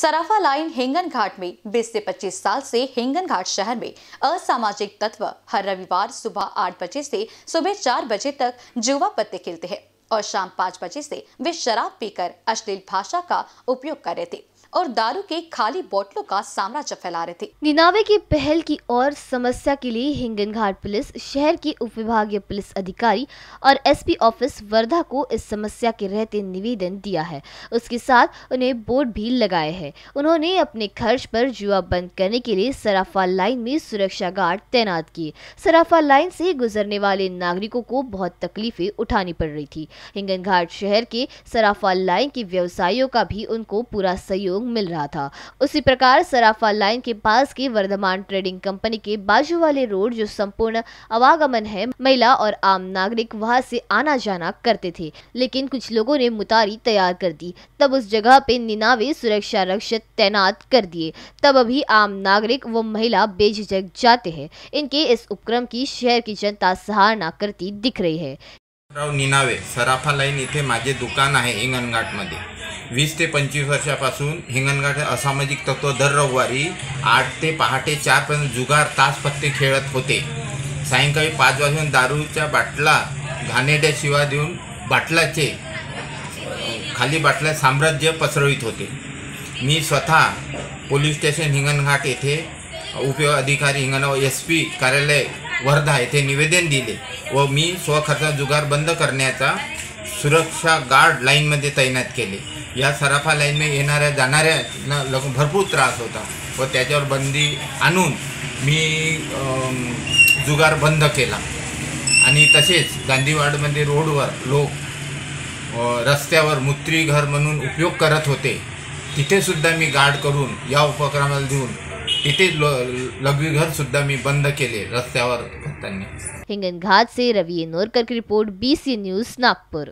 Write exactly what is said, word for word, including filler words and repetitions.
सराफा line हेंगन घाट में बीस से पच्चीस साल से हेंगन घाट शहर में असामाजिक तत्व हर रविवार सुबह आठ बजे से सुबह चार बजे तक जुआ पत्ते खेलते हैं और शाम पाँच बजे से वे शराब पीकर अश्लील भाषा का उपयोग कर रहे थे और दारू के खाली बोतलों का साम्राज्य फैला रहे थे। निनावे की पहल की और समस्या के लिए हिंगन घाट पुलिस शहर की उप विभागीय पुलिस अधिकारी और एसपी ऑफिस वर्धा को इस समस्या के रहते निवेदन दिया है। उसके साथ उन्हें बोर्ड भी लगाए हैं। उन्होंने अपने खर्च पर जुआ बंद करने के लिए सराफा लाइन में सुरक्षा गार्ड तैनात किए। सराफा लाइन से गुजरने वाले नागरिकों को बहुत तकलीफें उठानी पड़ रही थी। हिंगन घाट शहर के सराफा लाइन के व्यवसायियों का भी उनको पूरा सहयोग मिल रहा था। उसी प्रकार सराफा लाइन के पास की वर्धमान ट्रेडिंग कंपनी के बाजू वाले रोड जो संपूर्ण आवागमन है, महिला और आम नागरिक वहां से आना जाना करते थे, लेकिन कुछ लोगों ने मुतारी तैयार कर दी। तब उस जगह पे निनावे सुरक्षा रक्षक तैनात कर दिए। तब अभी आम नागरिक व महिला बेझिझक जाते हैं। इनके इस उपक्रम की शहर की जनता सराहना करती दिख रही है। राव निनावे सराफा लाइन इथे माझे दुकान आहे हिंगणघाट मध्ये वीस ते पंचवीस वर्षापासून हिंगणघाट असामाजिक तत्व दर रविवारी आठ ते पहाटे चार पर्यंत जुगार तास पत्ते खेळत होते। सायंकाळी पाच वाजून दारूच्या बाटला घाणेड्या शिवा देऊन बाटलाचे खाली बाटला साम्राज्य पसरवित होते। मी स्वतः पोलीस स्टेशन हिंगणघाट येथे उपयोग अधिकारी हिंगणघाट एस पी कार्यालय वर्धा येथे निवेदन दिले व मी स्वखर्चा जुगार बंद करण्याचा सुरक्षा गार्ड लाईनमध्ये तैनात केले। या सराफा लाईन में येणाऱ्या जाणाऱ्या लोकांना भरपूर त्रास होता व त्याच्यावर बंदी आणून मी जुगार बंद केला आणि तसेच गांधीवाडमध्ये रोडवर लोक रस्त्यावर मूत्री घर म्हणून उपयोग करत होते, तिथे सुद्धा मी गार्ड करून या उपक्रमाला देऊन इथे लघवी घर सुद्धा मी बंद केले रस्त्यावर। हिंगणघाट से रवि नोरकर की report B C news Nagpur.